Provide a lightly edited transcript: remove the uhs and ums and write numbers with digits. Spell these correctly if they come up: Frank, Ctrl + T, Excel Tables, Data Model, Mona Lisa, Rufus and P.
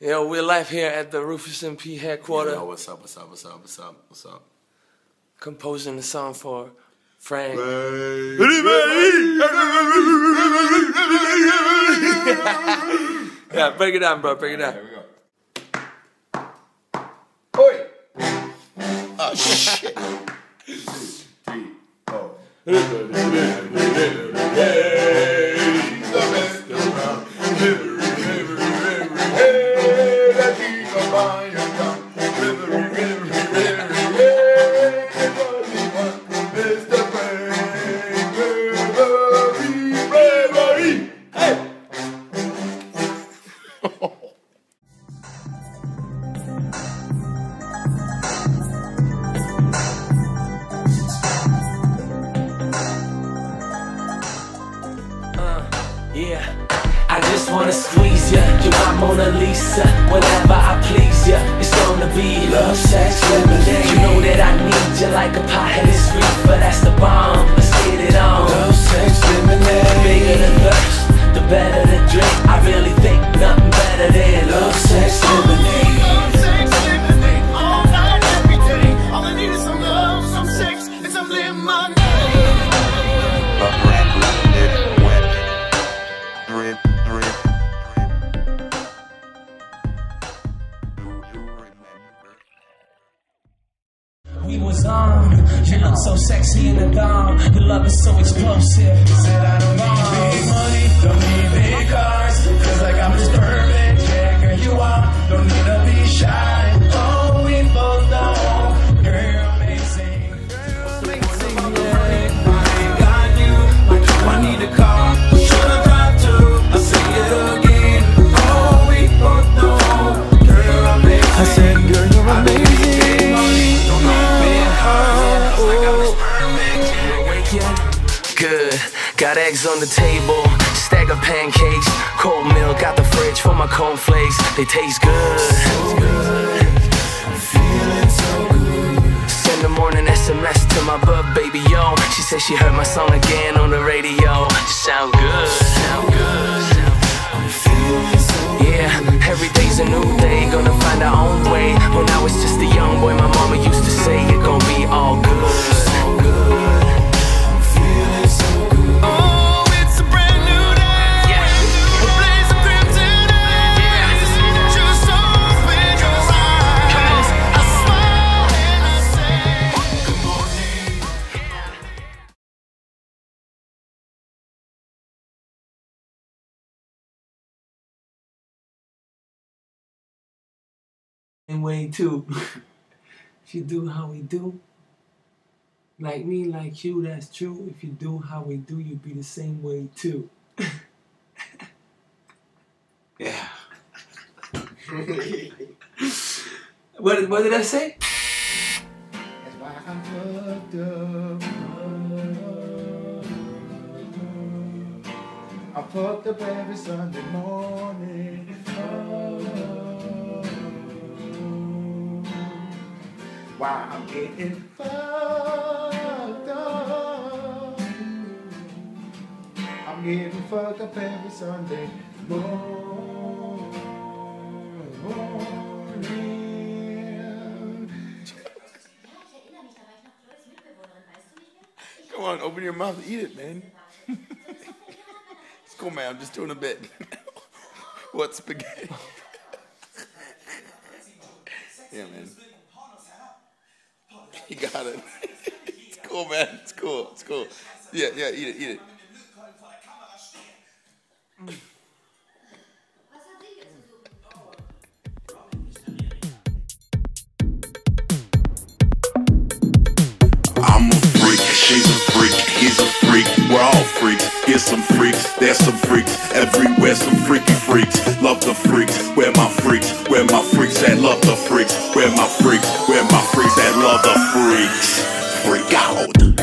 Yo, we're live here at the Rufus and P headquarters. Yo, what's up? Composing the song for Frank. Yeah, break it down, bro. Break it down. Here we go. Oi! Oh, shit. 2, 3, 4. Yeah, I just wanna squeeze ya. You want Mona Lisa, whenever I please ya. It's gonna be love, sex, lemonade. You know that I need ya like a pot of this reefer. That's the bomb, let's get it on. Love, sex, lemonade. The bigger the thirst, the better the drink. I really think nothing better than love, sex, lemonade. Love, sex, lemonade, all night, every day. All I need is some love, some sex, and some lemonade. Yeah, I'm so sexy in the dawn. The love is so explosive. He said I don't need big money, don't need big cars, 'cause like I'm just perfect. Yeah, girl, you are. Don't need to be shy. Oh, we both know. Girl, amazing. Girl, amazing. Yeah, I ain't got you. I need a car. What should I drive to? I'll see it again. Oh, we both know. Girl, amazing. I said, girl, you're amazing. Good, got eggs on the table, stack of pancakes, cold milk out the fridge for my cornflakes. They taste good. So good, I'm feeling so good. Send a morning SMS to my bub baby, yo. She said she heard my song again on the radio. Sound good, sound good. I'm feeling so good. Yeah, every day's a new day, gonna find our own way. When I was just a young boy, my mama used to say it gon' be all good. So good. Way too. If you do how we do, like me, like you, that's true. If you do how we do, you be the same way too. Yeah. What did I say? That's why I'm fucked up. I fucked up every Sunday morning. Why I'm getting fucked up. I'm getting fucked up every Sunday morning. on, open your mouth and eat it, man. It's cool, man. I'm just doing a bit. What spaghetti? Yeah, man. You got it. It's cool, man. It's cool. It's cool. Yeah, yeah, eat it, eat it. I'm a freak, she's a freak, he's a freak, we're all freaks. Here's some freaks, there's some freaks, everywhere some freaky freaks. Love the freaks, where my freaks, where my freaks that love the freaks, where my freaks, where my freaks that love the freaks. Freak out.